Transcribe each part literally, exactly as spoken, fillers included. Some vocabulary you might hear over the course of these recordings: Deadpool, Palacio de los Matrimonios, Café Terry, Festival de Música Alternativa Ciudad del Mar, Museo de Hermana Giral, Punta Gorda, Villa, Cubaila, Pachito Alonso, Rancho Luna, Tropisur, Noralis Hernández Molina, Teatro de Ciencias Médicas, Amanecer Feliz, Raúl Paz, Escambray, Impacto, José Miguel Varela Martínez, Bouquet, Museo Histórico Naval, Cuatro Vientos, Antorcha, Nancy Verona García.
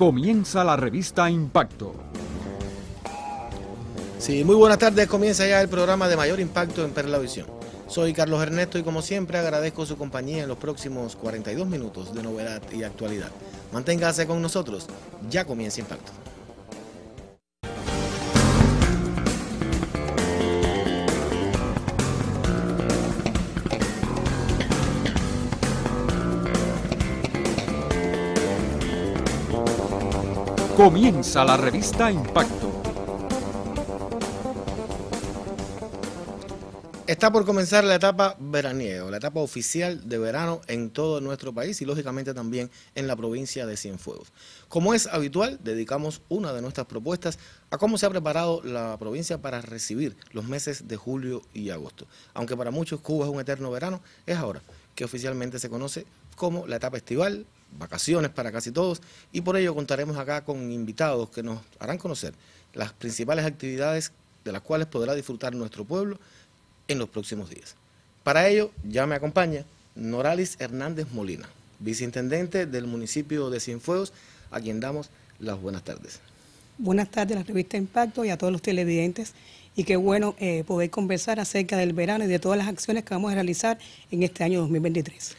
comienza la revista Impacto. Sí, muy buenas tardes, comienza ya el programa de mayor impacto en Perlavisión. Soy Carlos Ernesto y como siempre agradezco su compañía en los próximos cuarenta y dos minutos de novedad y actualidad. Manténgase con nosotros, ya comienza Impacto. Comienza la revista Impacto. Está por comenzar la etapa veraniega, la etapa oficial de verano en todo nuestro país y lógicamente también en la provincia de Cienfuegos. Como es habitual, dedicamos una de nuestras propuestas a cómo se ha preparado la provincia para recibir los meses de julio y agosto. Aunque para muchos Cuba es un eterno verano, es ahora que oficialmente se conoce como la etapa estival, vacaciones para casi todos, y por ello contaremos acá con invitados que nos harán conocer las principales actividades de las cuales podrá disfrutar nuestro pueblo en los próximos días. Para ello ya me acompaña Noralis Hernández Molina, viceintendente del municipio de Cienfuegos, a quien damos las buenas tardes. Buenas tardes a la revista Impacto y a todos los televidentes, y qué bueno eh, poder conversar acerca del verano y de todas las acciones que vamos a realizar en este año dos mil veintitrés.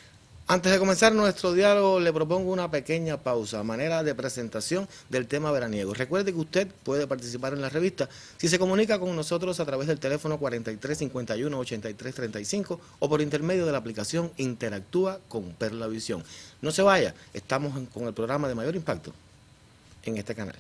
Antes de comenzar nuestro diálogo, le propongo una pequeña pausa a manera de presentación del tema veraniego. Recuerde que usted puede participar en la revista si se comunica con nosotros a través del teléfono cuarenta y tres cincuenta y uno ochenta y tres treinta y cinco o por intermedio de la aplicación Interactúa con Perla Visión. No se vaya, estamos con el programa de mayor impacto en este canal.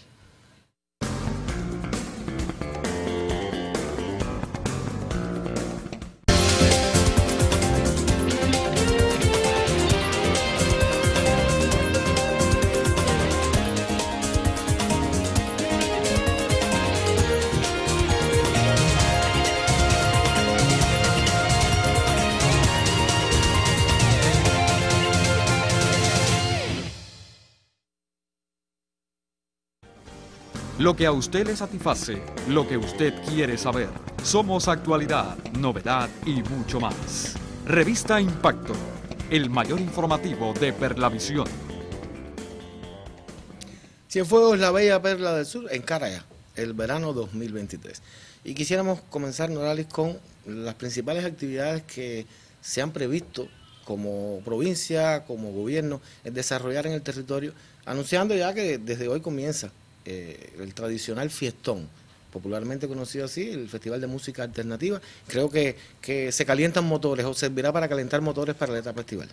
Lo que a usted le satisface, lo que usted quiere saber. Somos actualidad, novedad y mucho más. Revista Impacto, el mayor informativo de Perlavisión. Cienfuegos, la bella perla del sur, encara ya el verano dos mil veintitrés. Y quisiéramos comenzar, Noralis, con las principales actividades que se han previsto como provincia, como gobierno, desarrollar en el territorio, anunciando ya que desde hoy comienza Eh, el tradicional fiestón, popularmente conocido así, el Festival de Música Alternativa. Creo que, que se calientan motores o servirá para calentar motores para la etapa estival.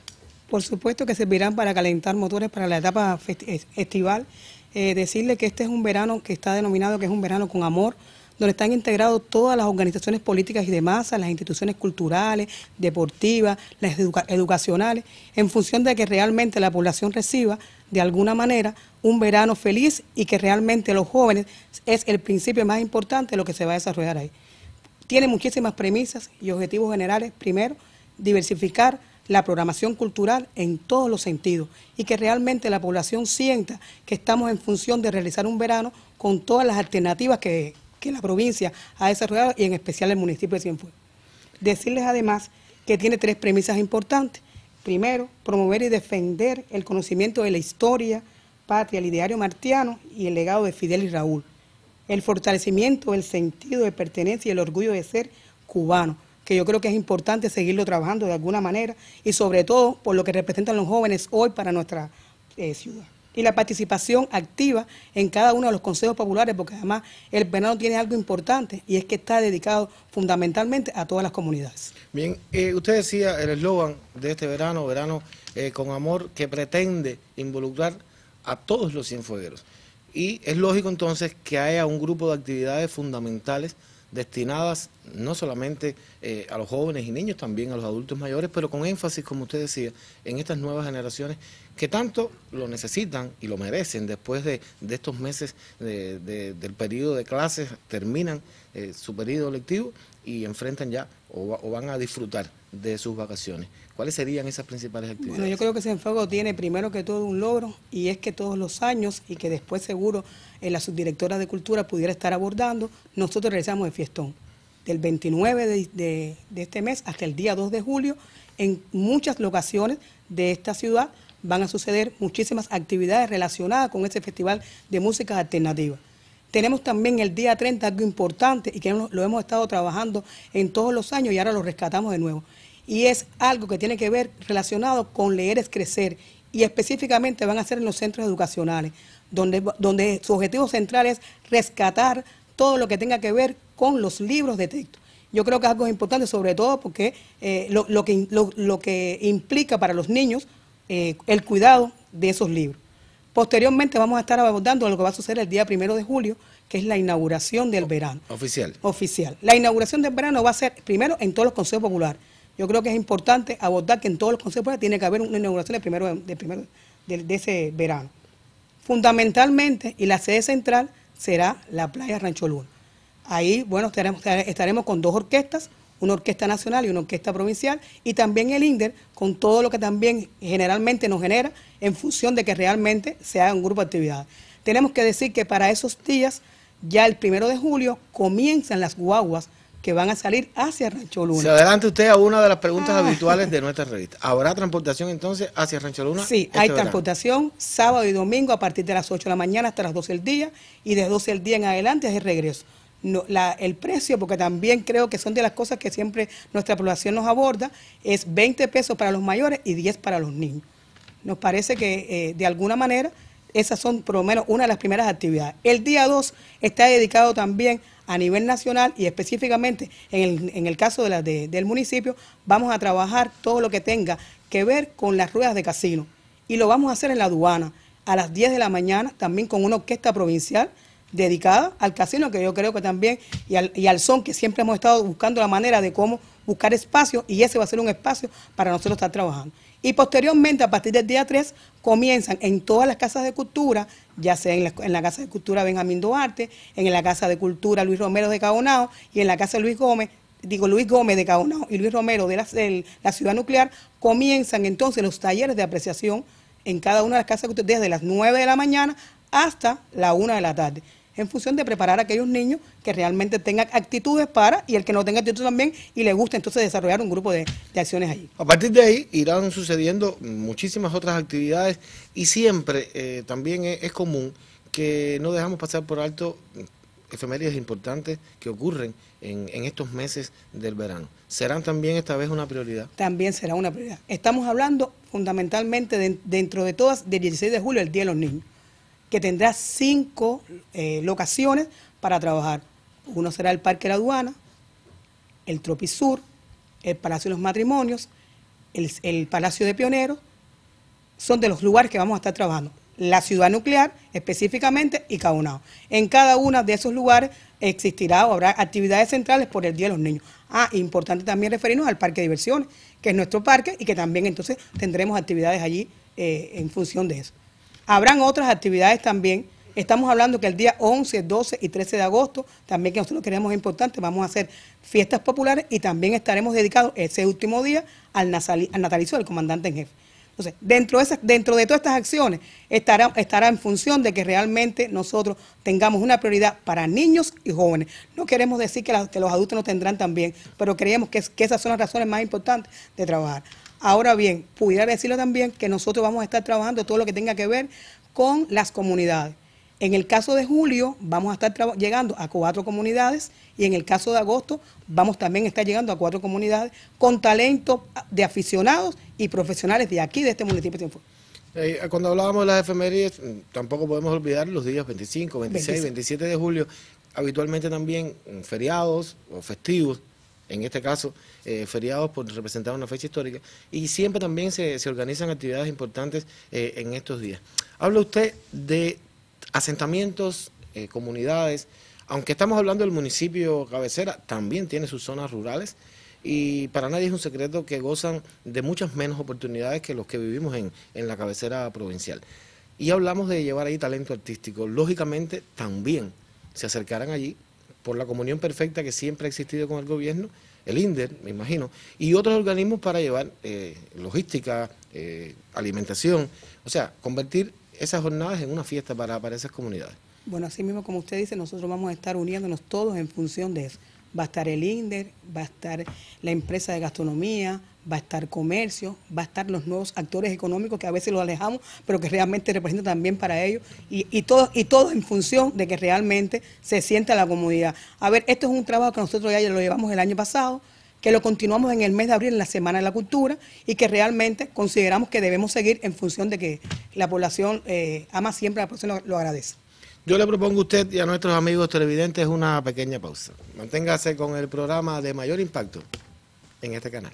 Por supuesto que servirán para calentar motores para la etapa estival. Eh, decirle que este es un verano que está denominado que es un verano con amor, donde están integrados todas las organizaciones políticas y de masa, las instituciones culturales, deportivas, las educa educacionales, en función de que realmente la población reciba, de alguna manera, un verano feliz y que realmente los jóvenes es el principio más importante de lo que se va a desarrollar ahí. Tiene muchísimas premisas y objetivos generales. Primero, diversificar la programación cultural en todos los sentidos y que realmente la población sienta que estamos en función de realizar un verano con todas las alternativas que que la provincia ha desarrollado y en especial el municipio de Cienfuegos. Decirles además que tiene tres premisas importantes. Primero, promover y defender el conocimiento de la historia, patria, el ideario martiano y el legado de Fidel y Raúl. El fortalecimiento del sentido de pertenencia y el orgullo de ser cubano, que yo creo que es importante seguirlo trabajando de alguna manera y sobre todo por lo que representan los jóvenes hoy para nuestra eh, ciudad. Y la participación activa en cada uno de los consejos populares, porque además el verano tiene algo importante y es que está dedicado fundamentalmente a todas las comunidades. Bien, eh, usted decía el eslogan de este verano, verano eh, con amor, que pretende involucrar a todos los cienfuegueros. Y es lógico entonces que haya un grupo de actividades fundamentales destinadas no solamente eh, a los jóvenes y niños, también a los adultos mayores, pero con énfasis, como usted decía, en estas nuevas generaciones que tanto lo necesitan y lo merecen después de, de estos meses de, de, del periodo de clases, terminan eh, su periodo lectivo y enfrentan ya o, o van a disfrutar de sus vacaciones. ¿Cuáles serían esas principales actividades? Bueno, yo creo que Cienfuegos tiene primero que todo un logro y es que todos los años y que después seguro eh, la subdirectora de Cultura pudiera estar abordando, nosotros realizamos el fiestón del veintinueve de, de, de este mes hasta el día dos de julio en muchas locaciones de esta ciudad van a suceder muchísimas actividades relacionadas con este Festival de Música Alternativa. Tenemos también el día treinta algo importante y que lo hemos estado trabajando en todos los años y ahora lo rescatamos de nuevo. Y es algo que tiene que ver relacionado con Leer es Crecer, y específicamente van a ser en los centros educacionales, donde, donde su objetivo central es rescatar todo lo que tenga que ver con los libros de texto. Yo creo que es algo importante, sobre todo porque eh, lo, lo, que, lo, lo que implica para los niños eh, el cuidado de esos libros. Posteriormente vamos a estar abordando lo que va a suceder el día primero de julio, que es la inauguración del verano. Oficial. Oficial. La inauguración del verano va a ser primero en todos los consejos populares. Yo creo que es importante abordar que en todos los consejos populares tiene que haber una inauguración del primero, del primero de, de ese verano. Fundamentalmente, y la sede central será la playa Rancho Luna. Ahí, bueno, estaremos, estaremos con dos orquestas, una orquesta nacional y una orquesta provincial, y también el INDER, con todo lo que también generalmente nos genera en función de que realmente se haga un grupo de actividades. Tenemos que decir que para esos días, ya el primero de julio, comienzan las guaguas que van a salir hacia Rancho Luna. Se adelanta usted a una de las preguntas ah. habituales de nuestra revista. ¿Habrá transportación entonces hacia Rancho Luna? Sí, este hay verano. transportación sábado y domingo a partir de las ocho de la mañana hasta las doce del día, y de doce del día en adelante es el regreso. No, la, el precio, porque también creo que son de las cosas que siempre nuestra población nos aborda, es veinte pesos para los mayores y diez para los niños. Nos parece que eh, de alguna manera esas son por lo menos una de las primeras actividades. El día dos está dedicado también a nivel nacional, y específicamente en el, en el caso de la de, del municipio vamos a trabajar todo lo que tenga que ver con las ruedas de casino, y lo vamos a hacer en la aduana a las diez de la mañana, también con una orquesta provincial dedicada al casino, que yo creo que también, y al, y al son, que siempre hemos estado buscando la manera de cómo buscar espacio, y ese va a ser un espacio para nosotros estar trabajando. Y posteriormente, a partir del día tres, comienzan en todas las casas de cultura, ya sea en la, en la Casa de Cultura Benjamín Duarte, en la Casa de Cultura Luis Romero de Caonao, y en la Casa de Luis Gómez, digo Luis Gómez de Caonao y Luis Romero de la, el, la Ciudad Nuclear, comienzan entonces los talleres de apreciación en cada una de las casas de cultura, desde las nueve de la mañana hasta la una de la tarde, en función de preparar a aquellos niños que realmente tengan actitudes para, y el que no tenga actitud también, y le gusta entonces desarrollar un grupo de, de acciones allí. A partir de ahí irán sucediendo muchísimas otras actividades, y siempre eh, también es, es común que no dejamos pasar por alto efemérides importantes que ocurren en, en estos meses del verano. ¿Serán también esta vez una prioridad? También será una prioridad. Estamos hablando fundamentalmente de, dentro de todas del dieciséis de julio, el Día de los Niños, que tendrá cinco eh, locaciones para trabajar. Uno será el Parque de la Aduana, el Tropisur, el Palacio de los Matrimonios, el, el Palacio de Pioneros. Son de los lugares que vamos a estar trabajando. La Ciudad Nuclear, específicamente, y Caonao. En cada uno de esos lugares existirá o habrá actividades centrales por el Día de los Niños. Ah, importante también referirnos al Parque de Diversiones, que es nuestro parque, y que también entonces tendremos actividades allí eh, en función de eso. Habrán otras actividades también. Estamos hablando que el día once, doce y trece de agosto, también que nosotros creemos importante, vamos a hacer fiestas populares, y también estaremos dedicados ese último día al natalicio del comandante en jefe. Entonces, dentro de, esas, dentro de todas estas acciones estará, estará en función de que realmente nosotros tengamos una prioridad para niños y jóvenes. No queremos decir que, la, que los adultos no tendrán también, pero creemos que, es, que esas son las razones más importantes de trabajar. Ahora bien, pudiera decirlo también que nosotros vamos a estar trabajando todo lo que tenga que ver con las comunidades. En el caso de julio vamos a estar llegando a cuatro comunidades, y en el caso de agosto vamos también a estar llegando a cuatro comunidades con talentos de aficionados y profesionales de aquí, de este municipio de Cienfuegos. Eh, cuando hablábamos de las efemérides, tampoco podemos olvidar los días veinticinco, veintiséis, veintisiete de julio, habitualmente también feriados o festivos. En este caso, eh, feriados por representar una fecha histórica, y siempre también se, se organizan actividades importantes eh, en estos días. Habla usted de asentamientos, eh, comunidades, aunque estamos hablando del municipio cabecera, también tiene sus zonas rurales, y para nadie es un secreto que gozan de muchas menos oportunidades que los que vivimos en, en la cabecera provincial. Y hablamos de llevar ahí talento artístico, lógicamente también se acercarán allí, por la comunión perfecta que siempre ha existido con el gobierno, el INDER, me imagino, y otros organismos para llevar eh, logística, eh, alimentación, o sea, convertir esas jornadas en una fiesta para, para esas comunidades. Bueno, así mismo como usted dice, nosotros vamos a estar uniéndonos todos en función de eso. va a estar el INDER, va a estar la empresa de gastronomía, va a estar comercio, va a estar los nuevos actores económicos que a veces los alejamos, pero que realmente representan también para ellos, y, y, todo, y todo en función de que realmente se sienta la comunidad. A ver, esto es un trabajo que nosotros ya lo llevamos el año pasado, que lo continuamos en el mes de abril, en la Semana de la Cultura, y que realmente consideramos que debemos seguir en función de que la población eh, ama siempre, la población lo, lo agradece. Yo le propongo a usted y a nuestros amigos televidentes una pequeña pausa. Manténgase con el programa de mayor impacto en este canal.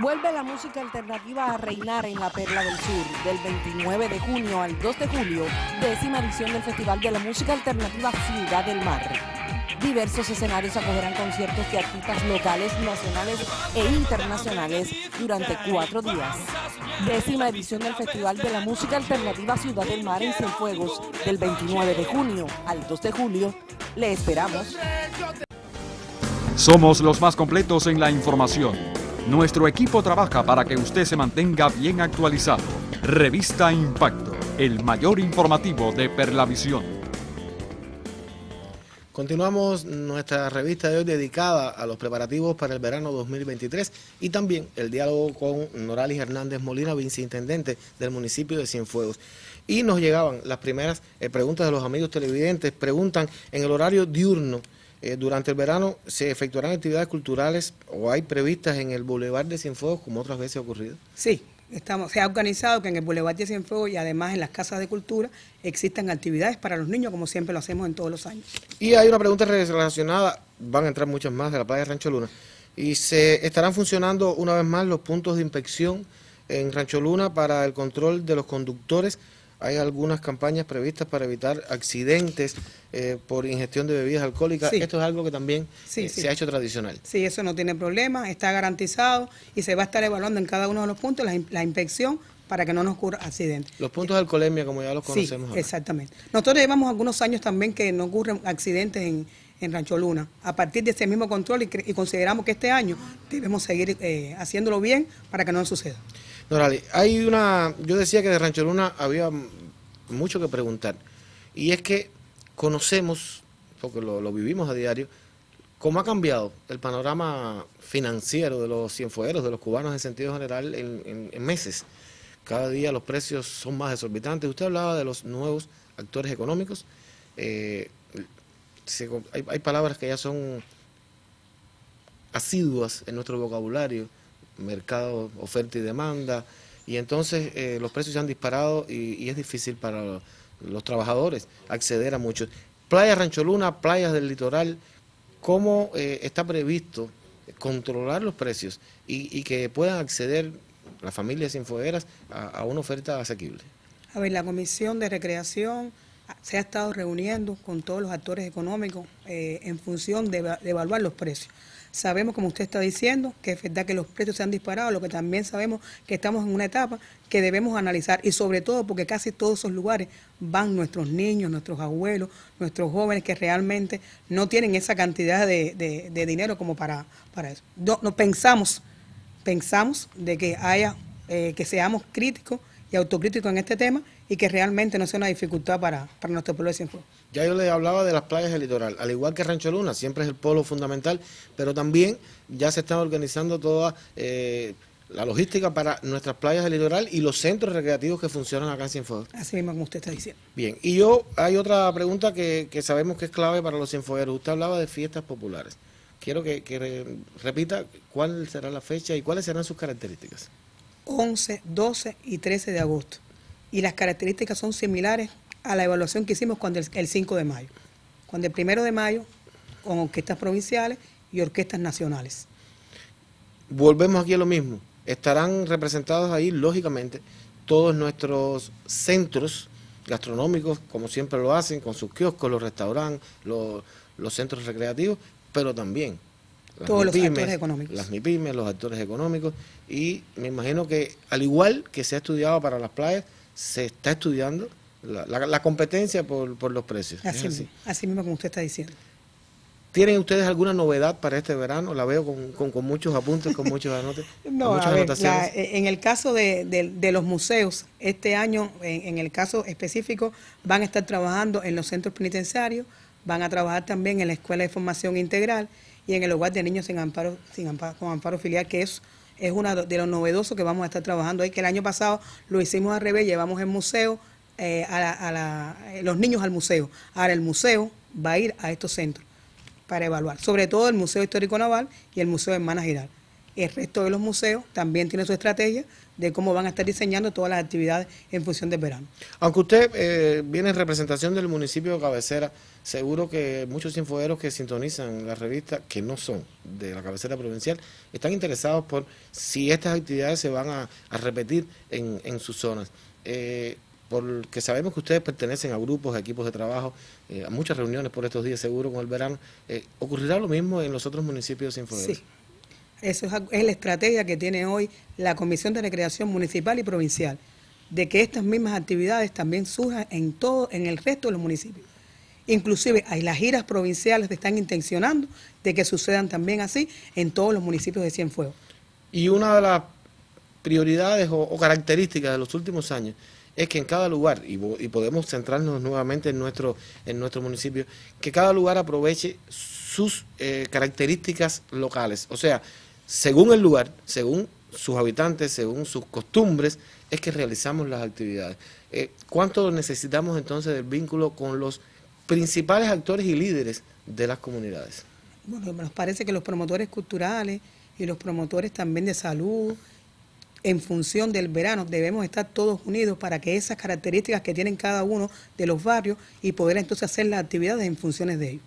Vuelve la música alternativa a reinar en la Perla del Sur. Del veintinueve de junio al dos de julio, décima edición del Festival de la Música Alternativa Ciudad del Mar. Diversos escenarios acogerán conciertos de artistas locales, nacionales e internacionales durante cuatro días. Décima edición del Festival de la Música Alternativa Ciudad del Mar en Cienfuegos. Del veintinueve de junio al dos de julio, le esperamos. Somos los más completos en la información. Nuestro equipo trabaja para que usted se mantenga bien actualizado. Revista Impacto, el mayor informativo de Perlavisión. Continuamos nuestra revista de hoy dedicada a los preparativos para el verano dos mil veintitrés y también el diálogo con Noralis Hernández Molina, viceintendente del municipio de Cienfuegos. Y nos llegaban las primeras eh, preguntas de los amigos televidentes. Preguntan, en el horario diurno, Eh, durante el verano, ¿se efectuarán actividades culturales o hay previstas en el Boulevard de Cienfuegos como otras veces ha ocurrido? Sí, estamos, se ha organizado que en el Boulevard de Cienfuegos y además en las casas de cultura existan actividades para los niños, como siempre lo hacemos en todos los años. Y hay una pregunta relacionada, van a entrar muchas más, de la playa de Rancho Luna. ¿Y se estarán funcionando una vez más los puntos de inspección en Rancho Luna para el control de los conductores? Hay algunas campañas previstas para evitar accidentes eh, por ingestión de bebidas alcohólicas. Sí. Esto es algo que también sí, eh, sí. se ha hecho tradicional. Sí, eso no tiene problema, está garantizado y se va a estar evaluando en cada uno de los puntos la, la inspección para que no nos ocurra accidentes. Los puntos de alcoholemia, como ya los conocemos. Sí, ahora. Exactamente. Nosotros llevamos algunos años también que no ocurren accidentes en, en Rancho Luna, a partir de ese mismo control y, y consideramos que este año debemos seguir eh, haciéndolo bien para que no nos suceda. Norali, hay una, yo decía que de Rancho Luna había mucho que preguntar, y es que conocemos, porque lo, lo vivimos a diario, cómo ha cambiado el panorama financiero de los cienfuegueros, de los cubanos en sentido general, en, en, en meses. Cada día los precios son más exorbitantes. Usted hablaba de los nuevos actores económicos, eh, se, hay, hay palabras que ya son asiduas en nuestro vocabulario, mercado, oferta y demanda, y entonces eh, los precios se han disparado y, y es difícil para los, los trabajadores acceder a muchos. Playa Rancho Luna, playas del litoral, ¿cómo eh, está previsto controlar los precios y, y que puedan acceder las familias cienfuegueras a, a una oferta asequible? A ver, la Comisión de Recreación se ha estado reuniendo con todos los actores económicos eh, en función de, de evaluar los precios. Sabemos, como usted está diciendo, que es verdad que los precios se han disparado, lo que también sabemos que estamos en una etapa que debemos analizar, y sobre todo porque casi todos esos lugares van nuestros niños, nuestros abuelos, nuestros jóvenes que realmente no tienen esa cantidad de, de, de dinero como para, para eso. No, no pensamos, pensamos de que haya, eh, que seamos críticos y autocríticos en este tema y que realmente no sea una dificultad para, para nuestro pueblo de Cienfuegos. Ya yo les hablaba de las playas del litoral, al igual que Rancho Luna, siempre es el polo fundamental, pero también ya se está organizando toda eh, la logística para nuestras playas del litoral y los centros recreativos que funcionan acá en Cienfuegos. Así mismo como usted está diciendo. Bien, y yo, hay otra pregunta que, que sabemos que es clave para los cienfuegueros. Usted hablaba de fiestas populares. Quiero que, que re, repita cuál será la fecha y cuáles serán sus características. once, doce y trece de agosto. Y las características son similares a la evaluación que hicimos cuando el, el cinco de mayo, cuando el primero de mayo, con orquestas provinciales y orquestas nacionales. Volvemos aquí a lo mismo. Estarán representados ahí, lógicamente, todos nuestros centros gastronómicos, como siempre lo hacen, con sus kioscos, los restaurantes, los, los centros recreativos, pero también las todos MIPIMES, los actores económicos. Las MIPIMES, los actores económicos, y me imagino que, al igual que se ha estudiado para las playas, se está estudiando la, la, la competencia por, por los precios. Así, así. Mismo, así mismo como usted está diciendo. ¿Tienen ustedes alguna novedad para este verano? La veo con, con, con muchos apuntes, con muchos anotes, no, con muchas ver, anotaciones. La, en el caso de, de, de los museos, este año, en, en el caso específico, van a estar trabajando en los centros penitenciarios, van a trabajar también en la Escuela de Formación Integral y en el Hogar de Niños sin amparo, sin amparo, con amparo filial, que es, es uno de los novedosos que vamos a estar trabajando ahí, que el año pasado lo hicimos al revés, llevamos el museo, eh, a la, a la, los niños al museo. Ahora el museo va a ir a estos centros para evaluar, sobre todo el Museo Histórico Naval y el Museo de Hermana Giral. El resto de los museos también tienen su estrategia de cómo van a estar diseñando todas las actividades en función del verano. Aunque usted eh, viene en representación del municipio de cabecera, seguro que muchos cienfuegueros que sintonizan la revista, que no son de la cabecera provincial, están interesados por si estas actividades se van a, a repetir en, en sus zonas. Eh, porque sabemos que ustedes pertenecen a grupos, a equipos de trabajo, eh, a muchas reuniones por estos días, seguro, con el verano. Eh, ¿Ocurrirá lo mismo en los otros municipios cienfuegos? Sí, eso es, es la estrategia que tiene hoy la Comisión de Recreación Municipal y Provincial, de que estas mismas actividades también surjan en todo, en el resto de los municipios. Inclusive hay las giras provinciales que están intencionando de que sucedan también así en todos los municipios de Cienfuegos. Y una de las prioridades o, o características de los últimos años es que en cada lugar, y, y podemos centrarnos nuevamente en nuestro, en nuestro municipio, que cada lugar aproveche sus eh, características locales. O sea, según el lugar, según sus habitantes, según sus costumbres, es que realizamos las actividades. Eh, ¿Cuánto necesitamos entonces del vínculo con los principales actores y líderes de las comunidades? Bueno, nos parece que los promotores culturales y los promotores también de salud, en función del verano, debemos estar todos unidos para que esas características que tienen cada uno de los barrios y poder entonces hacer las actividades en funciones de ellos.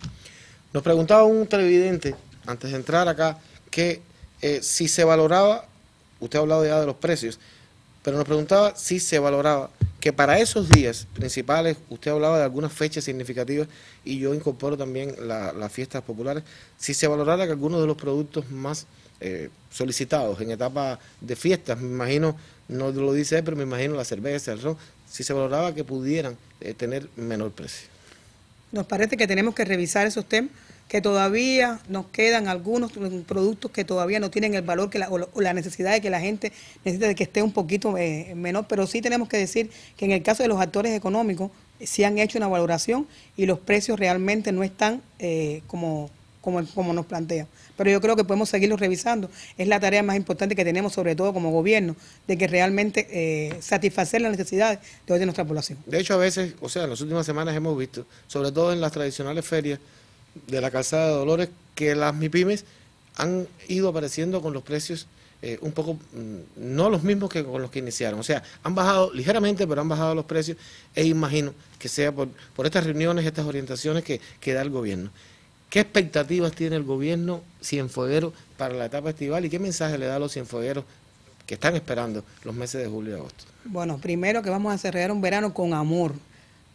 Nos preguntaba un televidente, antes de entrar acá, que eh, si se valoraba, usted ha hablado ya de los precios, pero nos preguntaba si se valoraba que para esos días principales, usted hablaba de algunas fechas significativas y yo incorporo también la, las fiestas populares, si se valorara que algunos de los productos más Eh, solicitados en etapa de fiestas, me imagino, no lo dice, pero me imagino la cerveza, el ron, si se valoraba que pudieran eh, tener menor precio. Nos parece que tenemos que revisar esos temas, que todavía nos quedan algunos productos que todavía no tienen el valor que la, o la necesidad de que la gente necesita de que esté un poquito eh, menor, pero sí tenemos que decir que en el caso de los actores económicos sí han hecho una valoración y los precios realmente no están eh, como... Como, como nos plantean, pero yo creo que podemos seguirlo revisando, es la tarea más importante que tenemos sobre todo como gobierno, de que realmente eh, satisfacer las necesidades de hoy de nuestra población. De hecho a veces, o sea, en las últimas semanas hemos visto, sobre todo en las tradicionales ferias de la Calzada de Dolores, que las MIPYMES han ido apareciendo con los precios eh, un poco, no los mismos que con los que iniciaron, o sea, han bajado ligeramente, pero han bajado los precios, e imagino que sea por, por estas reuniones, estas orientaciones que, que da el gobierno. ¿Qué expectativas tiene el gobierno cienfueguero para la etapa estival y qué mensaje le da a los cienfuegueros que están esperando los meses de julio y agosto? Bueno, primero que vamos a desarrollar un verano con amor,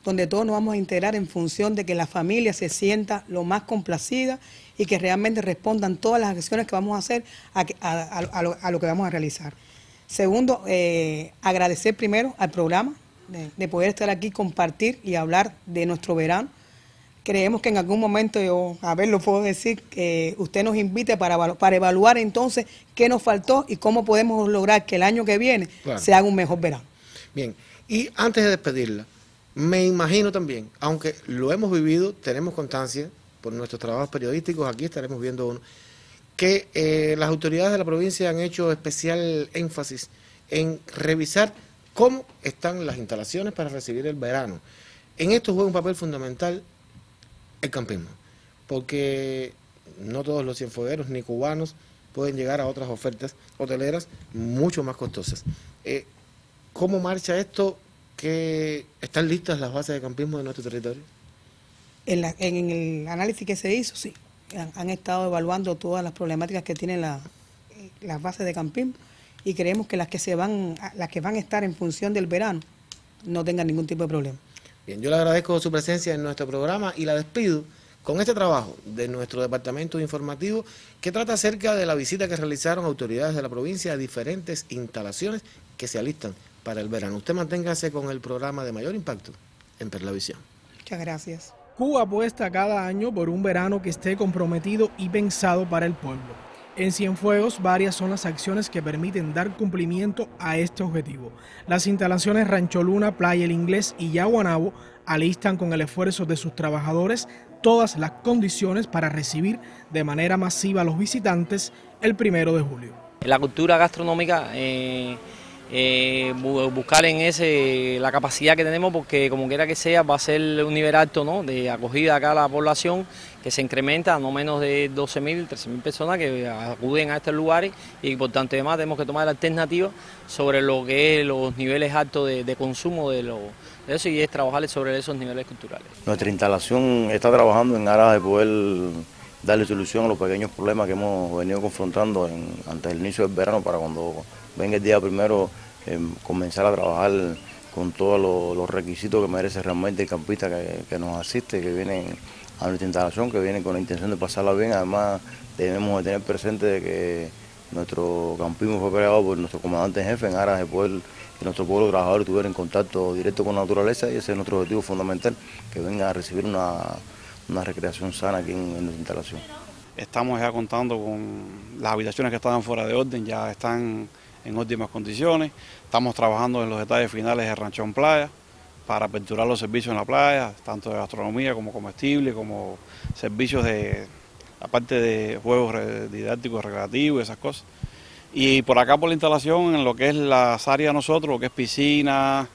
donde todos nos vamos a integrar en función de que la familia se sienta lo más complacida y que realmente respondan todas las acciones que vamos a hacer a, a, a, a, lo, a lo que vamos a realizar. Segundo, eh, agradecer primero al programa de, de poder estar aquí, compartir y hablar de nuestro verano. Creemos que en algún momento, yo, a ver, lo puedo decir, que usted nos invite para, para evaluar entonces qué nos faltó y cómo podemos lograr que el año que viene claro. se haga un mejor verano. Bien, y antes de despedirla, me imagino también, aunque lo hemos vivido, tenemos constancia por nuestros trabajos periodísticos, aquí estaremos viendo uno, que eh, las autoridades de la provincia han hecho especial énfasis en revisar cómo están las instalaciones para recibir el verano. En esto juega un papel fundamental el campismo, porque no todos los cienfuegueros ni cubanos pueden llegar a otras ofertas hoteleras mucho más costosas. Eh, ¿Cómo marcha esto? ¿Qué, ¿Están listas las bases de campismo de nuestro territorio? En, la, en el análisis que se hizo, sí, han, han estado evaluando todas las problemáticas que tienen la, las bases de campismo y creemos que las que, se van, las que van a estar en función del verano no tengan ningún tipo de problema. Bien, yo le agradezco su presencia en nuestro programa y la despido con este trabajo de nuestro departamento informativo que trata acerca de la visita que realizaron autoridades de la provincia a diferentes instalaciones que se alistan para el verano. Usted manténgase con el programa de Mayor Impacto en Perlavisión. Muchas gracias. Cuba apuesta cada año por un verano que esté comprometido y pensado para el pueblo. En Cienfuegos, varias son las acciones que permiten dar cumplimiento a este objetivo. Las instalaciones Rancho Luna, Playa El Inglés y Yaguanabo alistan con el esfuerzo de sus trabajadores todas las condiciones para recibir de manera masiva a los visitantes el primero de julio. La cultura gastronómica, eh... Eh, buscar en ese la capacidad que tenemos, porque como quiera que sea va a ser un nivel alto, ¿no?, de acogida acá a la población, que se incrementa a no menos de doce mil, trece mil personas que acuden a estos lugares, y por tanto además tenemos que tomar alternativas sobre lo que es los niveles altos de, de consumo de, lo, de eso, y es trabajar sobre esos niveles culturales. Nuestra instalación está trabajando en aras de poder darle solución a los pequeños problemas que hemos venido confrontando en, antes del inicio del verano, para cuando venga el día primero, eh, comenzar a trabajar con todos los, los requisitos que merece realmente el campista que, que nos asiste, que viene a nuestra instalación, que viene con la intención de pasarla bien. Además, debemos de tener presente de que nuestro campismo fue creado por nuestro comandante en jefe en aras de poder que nuestro pueblo trabajador estuviera en contacto directo con la naturaleza, y ese es nuestro objetivo fundamental, que venga a recibir una, una recreación sana aquí en, en nuestra instalación. Estamos ya contando con las habitaciones que estaban fuera de orden, ya están en óptimas condiciones. Estamos trabajando en los detalles finales de Ranchón Playa para aperturar los servicios en la playa, tanto de gastronomía como comestible, como servicios de, aparte de juegos didácticos, recreativos, esas cosas. Y por acá por la instalación, en lo que es las áreas de nosotros, lo que es piscina,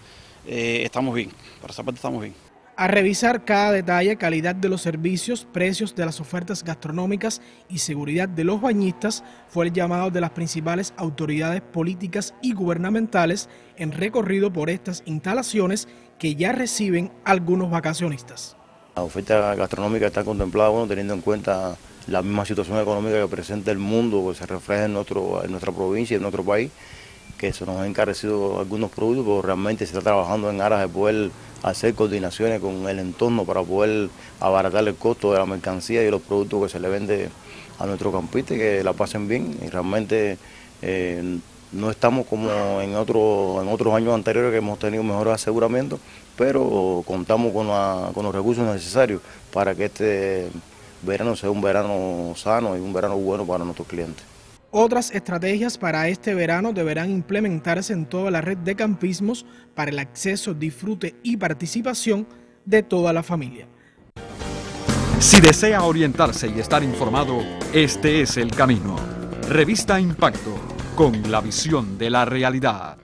eh, estamos bien, por esa parte estamos bien. A revisar cada detalle, calidad de los servicios, precios de las ofertas gastronómicas y seguridad de los bañistas, fue el llamado de las principales autoridades políticas y gubernamentales en recorrido por estas instalaciones que ya reciben algunos vacacionistas. La oferta gastronómica está contemplada, bueno, teniendo en cuenta la misma situación económica que presenta el mundo, que se refleja en, nuestro, en nuestra provincia y en nuestro país, que se nos han encarecido algunos productos, pero realmente se está trabajando en aras de poder hacer coordinaciones con el entorno para poder abaratar el costo de la mercancía y de los productos que se le vende a nuestro campista, que la pasen bien. Y realmente eh, no estamos como en, otro, en otros años anteriores, que hemos tenido mejores aseguramientos, pero contamos con, la, con los recursos necesarios para que este verano sea un verano sano y un verano bueno para nuestros clientes. Otras estrategias para este verano deberán implementarse en toda la red de campismos para el acceso, disfrute y participación de toda la familia. Si desea orientarse y estar informado, este es el camino. Revista Impacto, con la visión de la realidad.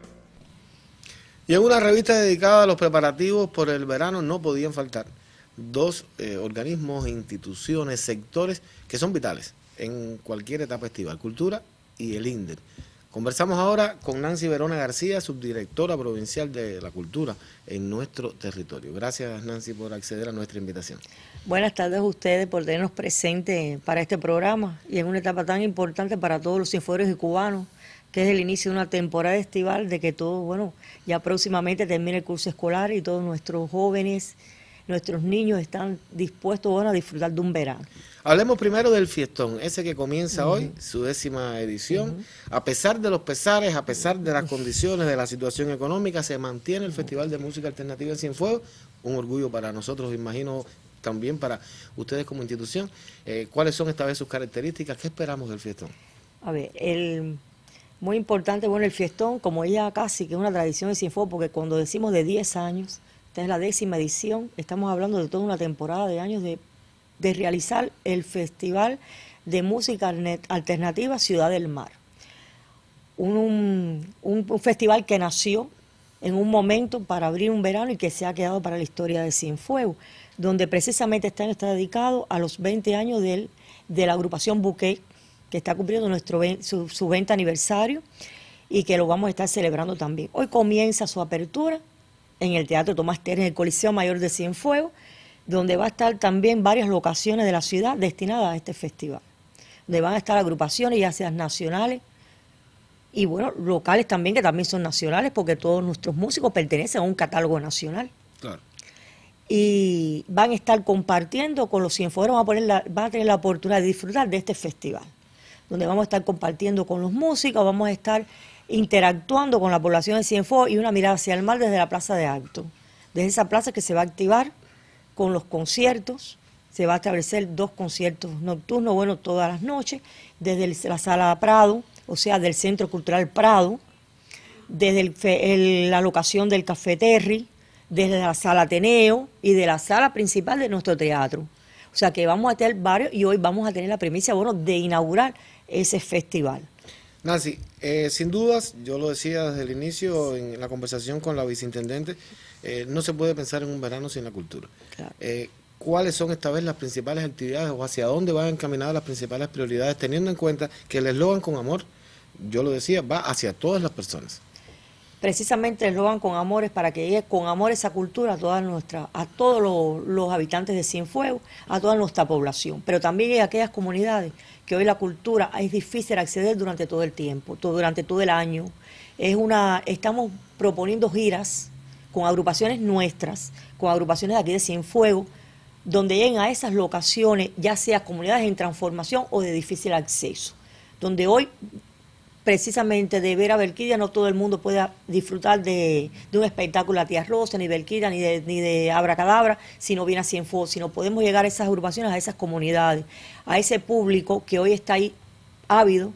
Y en una revista dedicada a los preparativos por el verano no podían faltar dos eh, organismos, instituciones, sectores que son vitales en cualquier etapa estival: Cultura y el INDER. Conversamos ahora con Nancy Verona García, subdirectora provincial de la Cultura en nuestro territorio. Gracias, Nancy, por acceder a nuestra invitación. Buenas tardes a ustedes por tenernos presentes para este programa y en una etapa tan importante para todos los cienfuegos y cubanos, que es el inicio de una temporada estival, de que todo, bueno, ya próximamente termina el curso escolar y todos nuestros jóvenes, nuestros niños están dispuestos, bueno, a disfrutar de un verano. Hablemos primero del fiestón, ese que comienza uh-huh. hoy, su décima edición. Uh-huh. A pesar de los pesares, a pesar de las condiciones, de la situación económica, se mantiene el Festival de Música Alternativa Cienfuegos. Un orgullo para nosotros, imagino, también para ustedes como institución. Eh, ¿Cuáles son esta vez sus características? ¿Qué esperamos del fiestón? A ver, el... muy importante, bueno, el fiestón, como ya casi que es una tradición de Cienfuegos, porque cuando decimos de diez años, esta es la décima edición, estamos hablando de toda una temporada de años de... de realizar el Festival de Música Alternativa Ciudad del Mar. Un, un, un festival que nació en un momento para abrir un verano y que se ha quedado para la historia de Cienfuegos, donde precisamente este año está dedicado a los veinte años del, de la agrupación Bouquet, que está cumpliendo nuestro, su, su veinte aniversario y que lo vamos a estar celebrando también. Hoy comienza su apertura en el Teatro Tomás Terres, en el Coliseo Mayor de Cienfuegos, donde va a estar también varias locaciones de la ciudad destinadas a este festival, donde van a estar agrupaciones ya sean nacionales y, bueno, locales también, que también son nacionales, porque todos nuestros músicos pertenecen a un catálogo nacional. Claro. Y van a estar compartiendo con los cienfuegos, van a, poner la, van a tener la oportunidad de disfrutar de este festival, donde vamos a estar compartiendo con los músicos, vamos a estar interactuando con la población de Cienfuegos y una mirada hacia el mar desde la Plaza de Acto, desde esa plaza que se va a activar con los conciertos. Se va a establecer dos conciertos nocturnos, bueno, todas las noches, desde el, la Sala Prado, o sea, del Centro Cultural Prado, desde el, el, la locación del Café Terry, desde la Sala Ateneo y de la sala principal de nuestro teatro. O sea, que vamos a tener varios y hoy vamos a tener la primicia, bueno, de inaugurar ese festival. Nancy, eh, sin dudas, yo lo decía desde el inicio en la conversación con la viceintendente, eh, no se puede pensar en un verano sin la cultura. Claro. Eh, ¿Cuáles son esta vez las principales actividades o hacia dónde van encaminadas las principales prioridades, teniendo en cuenta que el eslogan con amor, yo lo decía, va hacia todas las personas? Precisamente el eslogan con amor es para que llegue con amor esa cultura a, toda nuestra, a todos los, los habitantes de Cienfuegos, a toda nuestra población, pero también a aquellas comunidades que hoy la cultura es difícil acceder durante todo el tiempo, todo, durante todo el año. Es una, estamos proponiendo giras con agrupaciones nuestras, con agrupaciones de aquí de Cienfuegos, donde lleguen a esas locaciones, ya sea comunidades en transformación o de difícil acceso, donde hoy precisamente de ver a Belquía, no todo el mundo pueda disfrutar de, de un espectáculo a Tía Rosa, ni Belquía, ni de, ni de Abracadabra, si no viene a Cienfuegos, si no podemos llegar a esas agrupaciones, a esas comunidades, a ese público que hoy está ahí ávido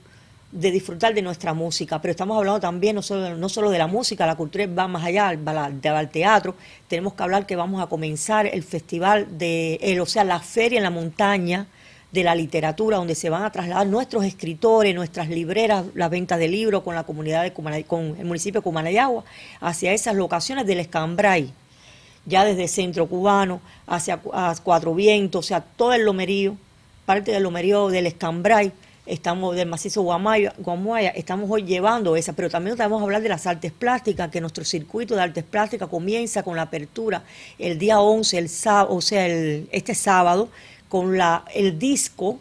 de disfrutar de nuestra música. Pero estamos hablando también no solo, no solo de la música, la cultura va más allá, va al, al teatro. Tenemos que hablar que vamos a comenzar el festival, de el, o sea, la feria en la montaña, de la literatura, donde se van a trasladar nuestros escritores, nuestras libreras, las ventas de libros con la comunidad de Cumanayagua, con el municipio de Cumanayagua, hacia esas locaciones del Escambray, ya desde Centro Cubano, hacia Cuatro Vientos, o sea, todo el lomerío, parte del lomerío del Escambray, estamos del macizo Guamayo, Guamuaya, estamos hoy llevando esa, pero también estamos hablando de las artes plásticas, que nuestro circuito de artes plásticas comienza con la apertura el día once, el sábado, o sea, el, este sábado, con la, el disco,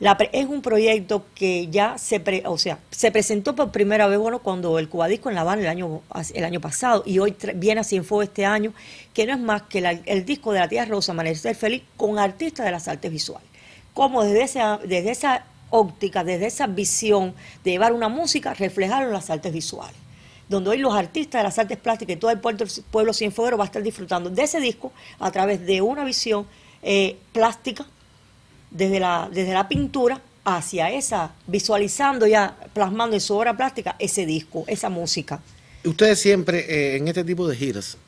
la, es un proyecto que ya se, pre, o sea, se presentó por primera vez, bueno, cuando el Cubadisco en La Habana el año, el año pasado, y hoy viene a Cienfuegos este año, que no es más que la, el disco de la Tía Rosa, Amanecer Feliz, con artistas de las artes visuales. Como desde esa, desde esa óptica, desde esa visión de llevar una música, reflejaron las artes visuales, donde hoy los artistas de las artes plásticas y todo el pueblo, pueblo cienfueguero va a estar disfrutando de ese disco a través de una visión Eh, plástica, desde la, desde la pintura hacia esa, visualizando ya, plasmando en su obra plástica ese disco, esa música. Ustedes siempre eh, en este tipo de giras,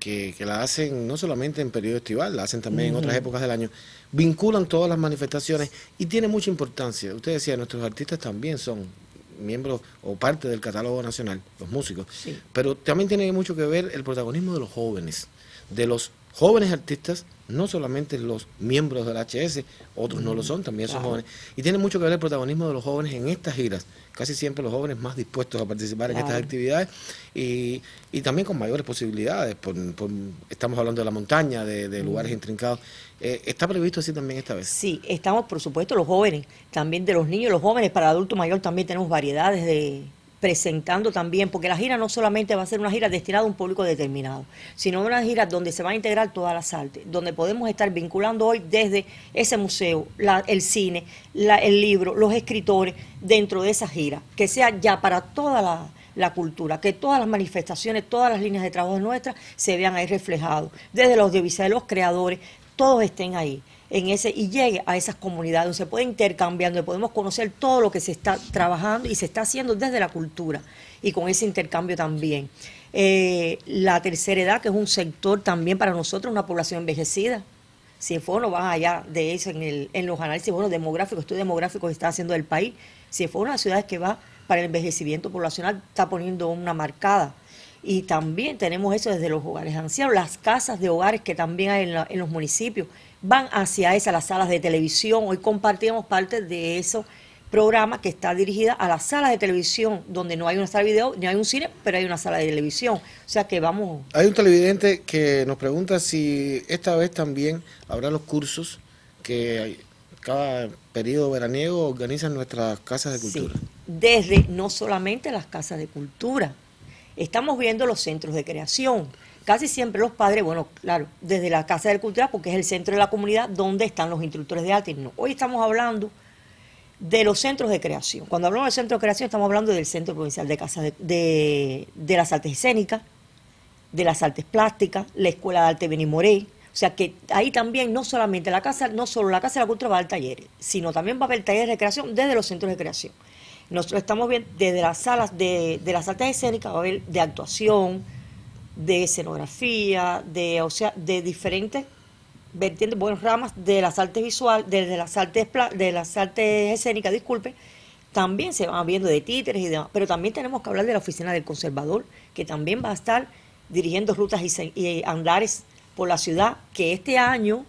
que, que la hacen no solamente en periodo estival, la hacen también uh-huh. en otras épocas del año, vinculan todas las manifestaciones y tiene mucha importancia. Usted decía, nuestros artistas también son miembros o parte del catálogo nacional, los músicos, sí. Pero también tiene mucho que ver el protagonismo de los jóvenes, de los jóvenes artistas, no solamente los miembros del H S, otros no lo son, también son jóvenes. Y tiene mucho que ver el protagonismo de los jóvenes en estas giras. Casi siempre los jóvenes más dispuestos a participar en estas actividades y, y también con mayores posibilidades. Por, por, estamos hablando de la montaña, de, de lugares intrincados. Eh, ¿Está previsto así también esta vez? Sí, estamos, por supuesto, los jóvenes, también de los niños, los jóvenes, para el adulto mayor también tenemos variedades de... presentando también, porque la gira no solamente va a ser una gira destinada a un público determinado, sino una gira donde se van a integrar todas las artes, donde podemos estar vinculando hoy desde ese museo, la, el cine, la, el libro, los escritores, dentro de esa gira, que sea ya para toda la, la cultura, que todas las manifestaciones, todas las líneas de trabajo nuestras se vean ahí reflejados, desde los audiovisuales, los creadores, todos estén ahí, en ese, y llegue a esas comunidades donde se puede intercambiar, donde podemos conocer todo lo que se está trabajando y se está haciendo desde la cultura, y con ese intercambio también. Eh, la tercera edad, que es un sector también para nosotros, una población envejecida. Cienfuegos no va allá de eso en, el, en los análisis bueno, demográficos, estudios demográficos que está haciendo el país. Cienfuegos es una de las ciudades que va para el envejecimiento poblacional, está poniendo una marcada. Y también tenemos eso desde los hogares ancianos, las casas de hogares que también hay en, la, en los municipios, van hacia esas, las salas de televisión. Hoy compartíamos parte de esos programas que está dirigida a las salas de televisión, donde no hay una sala de video, ni hay un cine, pero hay una sala de televisión. O sea que vamos... Hay un televidente que nos pregunta si esta vez también habrá los cursos que cada periodo veraniego organizan nuestras casas de cultura. Sí, desde no solamente las casas de cultura. Estamos viendo los centros de creación. Casi siempre los padres, bueno, claro, desde la Casa de Cultura, porque es el centro de la comunidad donde están los instructores de arte. No, hoy estamos hablando de los centros de creación. Cuando hablamos de centros de creación, estamos hablando del Centro Provincial de Casa de, de, de las Artes Escénicas, de las Artes Plásticas, la Escuela de Arte Benimoré. O sea que ahí también no solamente la casa, no solo la Casa de la Cultura va a dar talleres, sino también va a haber talleres de recreación desde los centros de recreación. Nosotros estamos viendo desde las salas de, de las artes escénicas, va a haber de actuación, de escenografía, de, o sea, de diferentes vertientes, buenas ramas de las artes visuales, desde las artes de las artes escénicas, disculpe, también se van viendo de títeres y demás, pero también tenemos que hablar de la oficina del conservador, que también va a estar dirigiendo rutas y, y andares por la ciudad, que este año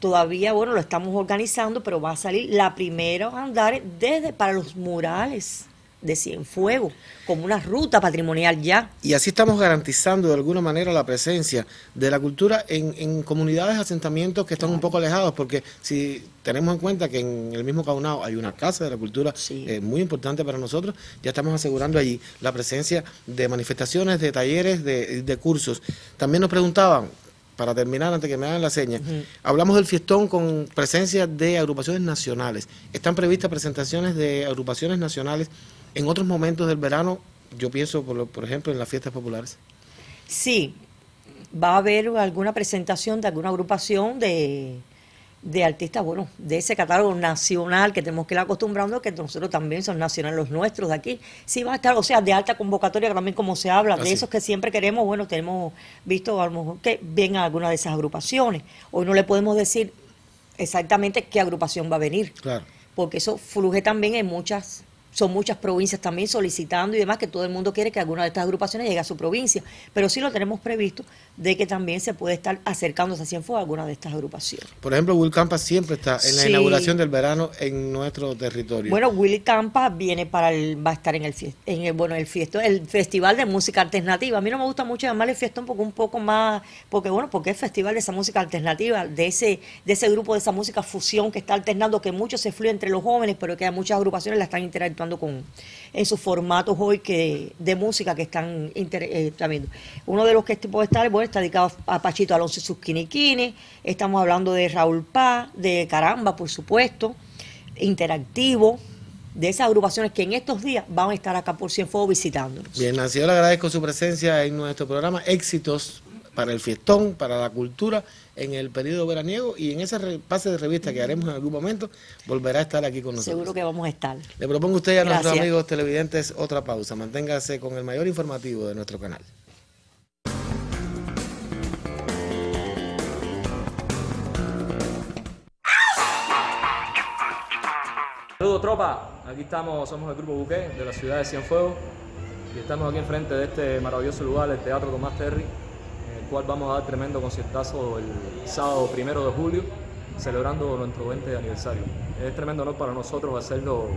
todavía, bueno, lo estamos organizando, pero va a salir la primera andares desde para los murales de Cienfuegos, como una ruta patrimonial ya. Y así estamos garantizando de alguna manera la presencia de la cultura en, en comunidades, asentamientos que están claro. un poco alejados, porque si tenemos en cuenta que en el mismo Caonao hay una casa de la cultura sí. eh, muy importante para nosotros, ya estamos asegurando allí la presencia de manifestaciones, de talleres, de, de cursos. También nos preguntaban, para terminar, antes que me hagan la seña, uh-huh. hablamos del fiestón con presencia de agrupaciones nacionales. ¿Están previstas presentaciones de agrupaciones nacionales en otros momentos del verano? Yo pienso, por, lo, por ejemplo, en las fiestas populares. Sí, va a haber alguna presentación de alguna agrupación de, de artistas, bueno, de ese catálogo nacional que tenemos que ir acostumbrando, que nosotros también son nacionales, los nuestros de aquí. Sí, va a estar, o sea, de alta convocatoria también, como se habla, Así. de esos que siempre queremos, bueno, tenemos visto a lo mejor que ven a alguna de esas agrupaciones. Hoy no le podemos decir exactamente qué agrupación va a venir, claro. porque eso fluye también en muchas... Son muchas provincias también solicitando y demás, que todo el mundo quiere que alguna de estas agrupaciones llegue a su provincia. Pero sí lo tenemos previsto de que también se puede estar acercándose a Cienfuegos a alguna de estas agrupaciones. Por ejemplo, Willy Campa siempre está en la sí. inauguración del verano en nuestro territorio. Bueno, Willy Campa viene para el, va a estar en el fiest, en el, bueno, el fiesto, el Festival de Música Alternativa. A mí no me gusta mucho llamarle fiestón porque un poco más, porque bueno, porque es festival de esa música alternativa, de ese, de ese grupo, de esa música fusión que está alternando, que mucho se fluye entre los jóvenes, pero que hay muchas agrupaciones la están interactuando con en sus formatos hoy que de música que están inter, eh, viendo. Uno de los que puede estar, bueno, está dedicado a Pachito Alonso y sus quiniquines. Estamos hablando de Raúl Paz, de Caramba, por supuesto, Interactivo, de esas agrupaciones que en estos días van a estar acá por Cienfuegos visitándonos. Bien, Nancy, yo le agradezco su presencia en nuestro programa. Éxitos para el fiestón, para la cultura en el periodo veraniego, y en ese pase de revista que haremos en algún momento volverá a estar aquí con nosotros. Seguro que vamos a estar. Le propongo a usted y a Gracias. nuestros amigos televidentes otra pausa. Manténgase con el mayor informativo de nuestro canal. Saludos, tropa. Aquí estamos, somos el Grupo Bouquet de la ciudad de Cienfuegos y estamos aquí enfrente de este maravilloso lugar, el Teatro Tomás Terry, cual vamos a dar tremendo conciertazo el sábado primero de julio, celebrando nuestro veinte aniversario. Es tremendo honor para nosotros hacerlo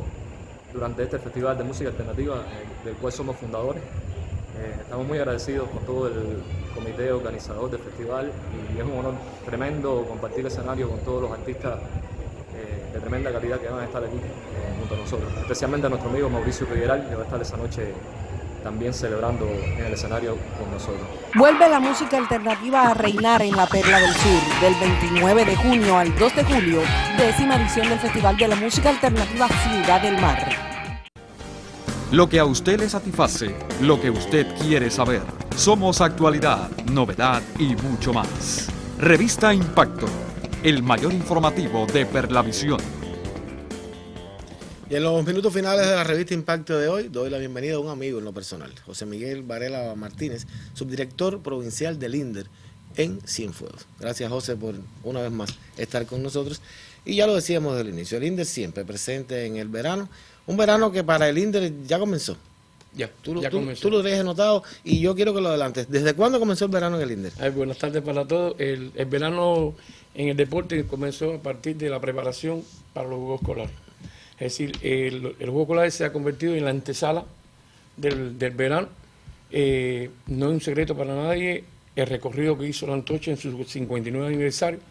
durante este Festival de Música Alternativa, eh, del cual somos fundadores. Eh, estamos muy agradecidos con todo el comité organizador del festival y es un honor tremendo compartir el escenario con todos los artistas eh, de tremenda calidad que van a estar aquí eh, junto a nosotros, especialmente a nuestro amigo Mauricio Figueral, que va a estar esa noche también celebrando en el escenario con nosotros. Vuelve la música alternativa a reinar en la Perla del Sur. Del veintinueve de junio al dos de julio, décima edición del Festival de la Música Alternativa Ciudad del Mar. Lo que a usted le satisface, lo que usted quiere saber. Somos actualidad, novedad y mucho más. Revista Impacto, el mayor informativo de Perlavisión. Y en los minutos finales de la revista Impacto de hoy, doy la bienvenida a un amigo en lo personal, José Miguel Varela Martínez, subdirector provincial del INDER en Cienfuegos. Gracias, José, por una vez más estar con nosotros. Y ya lo decíamos desde el inicio, el INDER siempre presente en el verano, un verano que para el INDER ya comenzó. Ya, tú, ya tú, comenzó. Tú lo habías notado y yo quiero que lo adelantes. ¿Desde cuándo comenzó el verano en el INDER? Ay, buenas tardes para todos. El, el verano en el deporte comenzó a partir de la preparación para los juegos escolares. Es decir, el, el juego escolar se ha convertido en la antesala del, del verano. Eh, no es un secreto para nadie el recorrido que hizo la Antorcha en su cincuenta y nueve aniversario,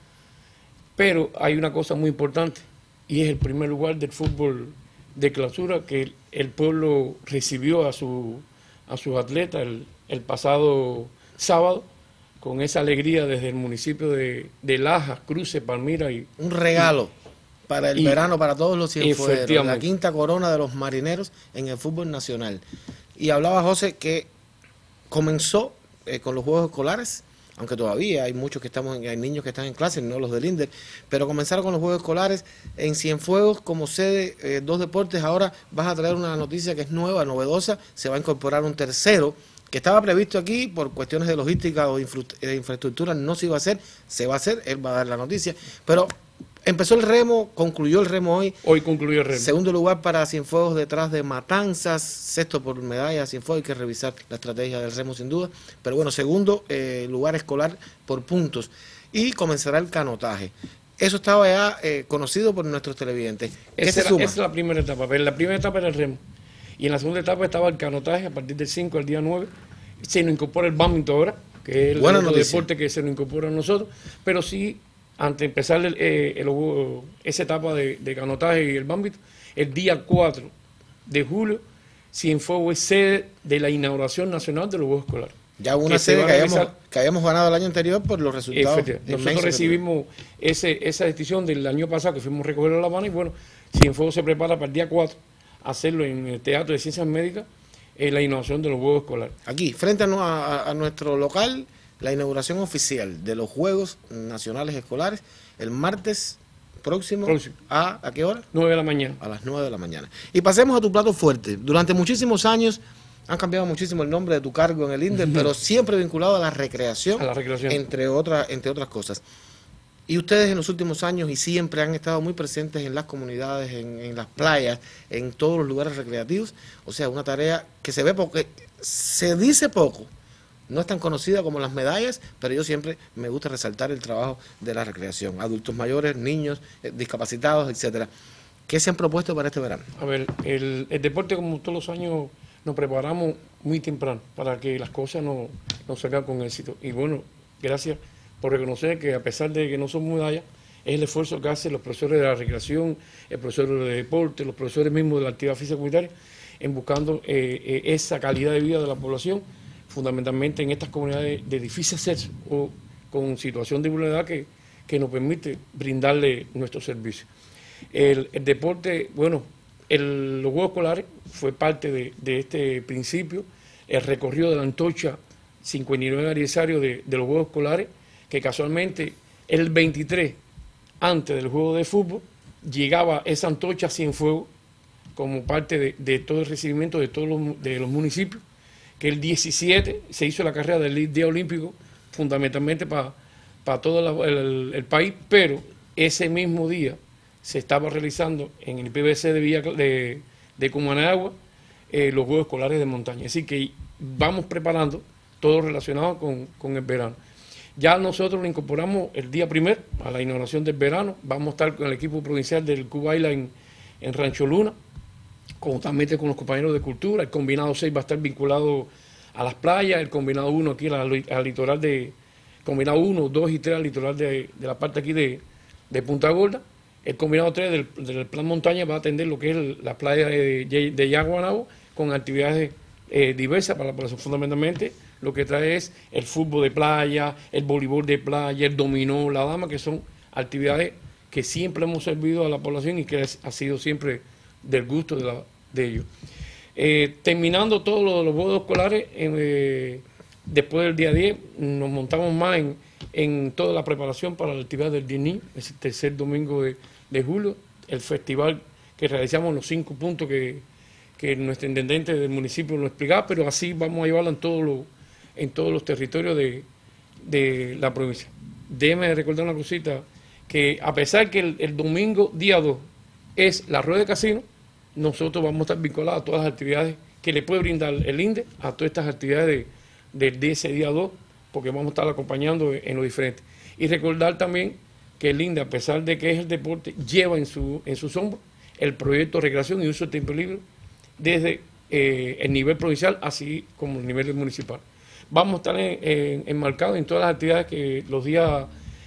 pero hay una cosa muy importante y es el primer lugar del fútbol de clausura que el, el pueblo recibió a, su, a sus atletas el, el pasado sábado, con esa alegría desde el municipio de, de Lajas, Cruces, Palmira. Y un regalo. Y, Para el y, verano, para todos los cienfuegos, la quinta corona de los marineros en el fútbol nacional. Y hablaba José que comenzó eh, con los juegos escolares aunque todavía hay muchos que estamos, hay niños que están en clase, no los del INDER, pero comenzaron con los juegos escolares en Cienfuegos como sede, eh, dos deportes. Ahora vas a traer una noticia que es nueva, novedosa, se va a incorporar un tercero, que estaba previsto aquí por cuestiones de logística o de infraestructura, no se iba a hacer, se va a hacer, él va a dar la noticia, pero empezó el remo, concluyó el remo hoy. Hoy concluyó el remo. Segundo lugar para Cienfuegos detrás de Matanzas, sexto por medalla Cienfuegos, hay que revisar la estrategia del remo sin duda, pero bueno, segundo eh, lugar escolar por puntos y comenzará el canotaje. Eso estaba ya eh, conocido por nuestros televidentes. Esa es, es la primera etapa, pero la primera etapa era el remo. Y en la segunda etapa estaba el canotaje a partir del cinco al día nueve. Se nos incorpora el bádminton ahora, que es el otro deporte que se nos incorpora a nosotros. Pero sí, antes de empezar el, el, el, esa etapa de, de canotaje y el bádminton, el día cuatro de julio, Cienfuegos es sede de la inauguración nacional de los Juegos Escolares. Ya hubo una sede que habíamos, que habíamos ganado el año anterior por los resultados. Nosotros recibimos ese, esa decisión del año pasado que fuimos recoger a La Habana y bueno, Cienfuegos se prepara para el día cuatro. Hacerlo en el Teatro de Ciencias Médicas, eh, la inauguración de los Juegos Escolares. Aquí, frente a, a, a nuestro local, la inauguración oficial de los Juegos Nacionales Escolares, el martes próximo, próximo. A, ¿a qué hora? nueve de la mañana. A las nueve de la mañana. Y pasemos a tu plato fuerte. Durante muchísimos años han cambiado muchísimo el nombre de tu cargo en el INDER, uh-huh. pero siempre vinculado a la recreación, a la recreación. Entre, otra, entre otras cosas. Y ustedes en los últimos años y siempre han estado muy presentes en las comunidades, en, en las playas, en todos los lugares recreativos. O sea, una tarea que se ve porque se dice poco. No es tan conocida como las medallas, pero yo siempre me gusta resaltar el trabajo de la recreación. Adultos mayores, niños, eh, discapacitados, etcétera. ¿Qué se han propuesto para este verano? A ver, el, el deporte como todos los años nos preparamos muy temprano para que las cosas no, no salgan con éxito. Y bueno, gracias por reconocer que a pesar de que no son medallas, es el esfuerzo que hacen los profesores de la recreación, el profesor de deporte, los profesores mismos de la actividad física comunitaria, en buscando eh, esa calidad de vida de la población, fundamentalmente en estas comunidades de difícil acceso o con situación de vulnerabilidad que, que nos permite brindarle nuestros servicios. El, el deporte, bueno, el, los Juegos Escolares fue parte de, de este principio, el recorrido de la Antorcha, cincuenta y nueve aniversario de, de los Juegos Escolares, que casualmente el veintitrés, antes del juego de fútbol, llegaba esa antorcha a Cienfuegos como parte de, de todo el recibimiento de todos los, de los municipios, que el diecisiete se hizo la carrera del Día Olímpico, fundamentalmente para pa todo la, el, el país, pero ese mismo día se estaba realizando en el I P B C de, Villa, de, de Cumanayagua eh, los Juegos Escolares de Montaña. Así que vamos preparando todo relacionado con, con el verano. Ya nosotros lo incorporamos el día primero a la inauguración del verano. Vamos a estar con el equipo provincial del Cubaila en, en Rancho Luna, conjuntamente con los compañeros de cultura. El combinado seis va a estar vinculado a las playas, el combinado uno aquí al, al litoral de... Combinado uno, dos y tres al litoral de, de la parte aquí de, de Punta Gorda. El combinado tres del, del Plan Montaña va a atender lo que es el, la playa de, de Yaguanabo con actividades eh, diversas para la población fundamentalmente. Lo que trae es el fútbol de playa, el voleibol de playa, el dominó, la dama, que son actividades que siempre hemos servido a la población y que es, ha sido siempre del gusto de, la, de ellos. Eh, terminando todos los, los juegos escolares, eh, después del día diez nos montamos más en, en toda la preparación para la actividad del D I N I, es el tercer domingo de, de julio, el festival que realizamos en los cinco puntos que, que nuestro intendente del municipio nos explicaba, pero así vamos a llevarlo en todos los en todos los territorios de, de la provincia. Déjeme recordar una cosita, que a pesar que el, el domingo día dos es la rueda de casino, nosotros vamos a estar vinculados a todas las actividades que le puede brindar el INDER a todas estas actividades de, de ese día dos, porque vamos a estar acompañando en lo diferente. Y recordar también que el INDER, a pesar de que es el deporte, lleva en, su, en sus hombros el proyecto de recreación y uso de tiempo libre desde eh, el nivel provincial, así como el nivel municipal. Vamos a estar en, en, enmarcados en todas las actividades que los días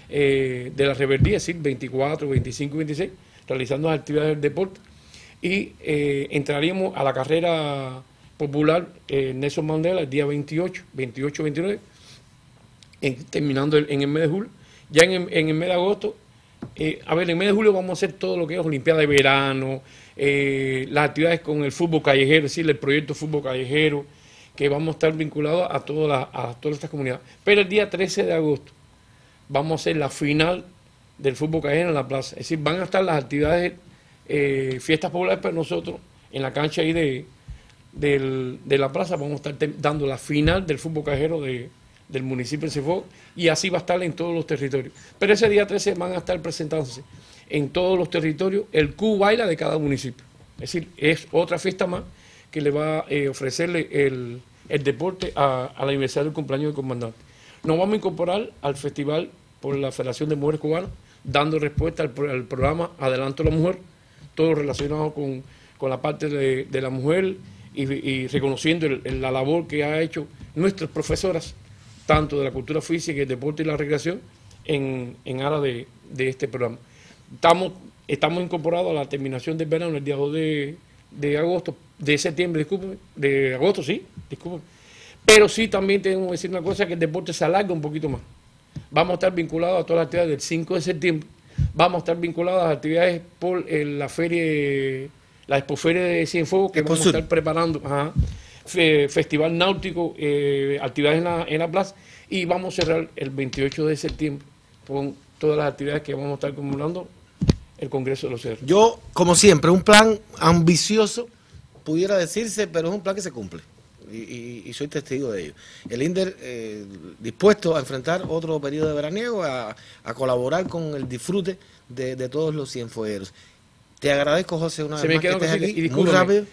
eh, de la reverdía, es decir, veinticuatro, veinticinco y veintiséis, realizando las actividades del deporte. Y eh, entraríamos a la carrera popular eh, Nelson Mandela el día veintiocho, veintiocho, veintinueve, en, terminando el, en el mes de julio. Ya en, en el mes de agosto, eh, a ver, en el mes de julio vamos a hacer todo lo que es Olimpiada de Verano, eh, las actividades con el fútbol callejero, es decir, el proyecto fútbol callejero, que vamos a estar vinculados a todas toda estas comunidades. Pero el día trece de agosto vamos a hacer la final del fútbol callejero en la plaza. Es decir, van a estar las actividades, eh, fiestas populares, pero nosotros en la cancha ahí de, de, de la plaza vamos a estar dando la final del fútbol callejero de, del municipio de Cienfuegos, y así va a estar en todos los territorios. Pero ese día trece van a estar presentándose en todos los territorios el Cubaila de cada municipio. Es decir, es otra fiesta más que le va a eh, ofrecerle el, el deporte a, a la Universidad del Cumpleaños del Comandante. Nos vamos a incorporar al festival por la Federación de Mujeres Cubanas, dando respuesta al, al programa Adelanto a la Mujer, todo relacionado con, con la parte de, de la mujer y, y reconociendo el, el, la labor que ha hecho nuestras profesoras, tanto de la cultura física, el deporte y la recreación, en, en aras de, de este programa. Estamos, estamos incorporados a la terminación del verano, el día dos de, de agosto, de septiembre, disculpen, de agosto, sí, disculpen. Pero sí también tenemos que decir una cosa, que el deporte se alarga un poquito más. Vamos a estar vinculados a todas las actividades del cinco de septiembre, vamos a estar vinculados a las actividades por eh, la feria, la expoferia de Cienfuegos, que vamos a estar preparando, ajá, fe, festival náutico, eh, actividades en la, en la plaza, y vamos a cerrar el veintiocho de septiembre con todas las actividades que vamos a estar acumulando el Congreso de los Cerros. Yo, como siempre, un plan ambicioso, pudiera decirse, pero es un plan que se cumple. Y, y, y soy testigo de ello. El INDER eh, dispuesto a enfrentar otro periodo de veraniego, a, a colaborar con el disfrute de, de todos los cienfuegueros. Te agradezco, José, una vez más que estés aquí. Muy rápido.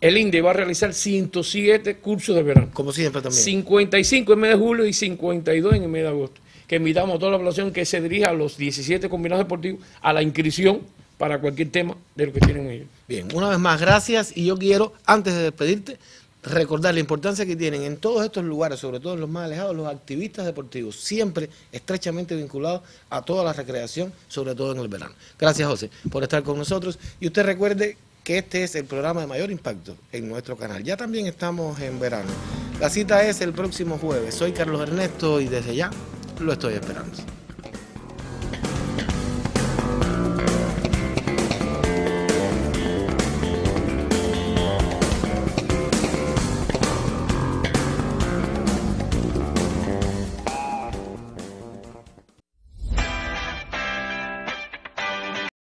El INDER va a realizar ciento siete cursos de verano. Como siempre también. cincuenta y cinco en el mes de julio y cincuenta y dos en el mes de agosto. Que invitamos a toda la población que se dirija a los diecisiete combinados deportivos a la inscripción para cualquier tema de lo que tienen ellos. Bien, una vez más, gracias. Y yo quiero, antes de despedirte, recordar la importancia que tienen en todos estos lugares, sobre todo en los más alejados, los activistas deportivos, siempre estrechamente vinculados a toda la recreación, sobre todo en el verano. Gracias, José, por estar con nosotros. Y usted recuerde que este es el programa de mayor impacto en nuestro canal. Ya también estamos en verano. La cita es el próximo jueves. Soy Carlos Ernesto y desde ya lo estoy esperando.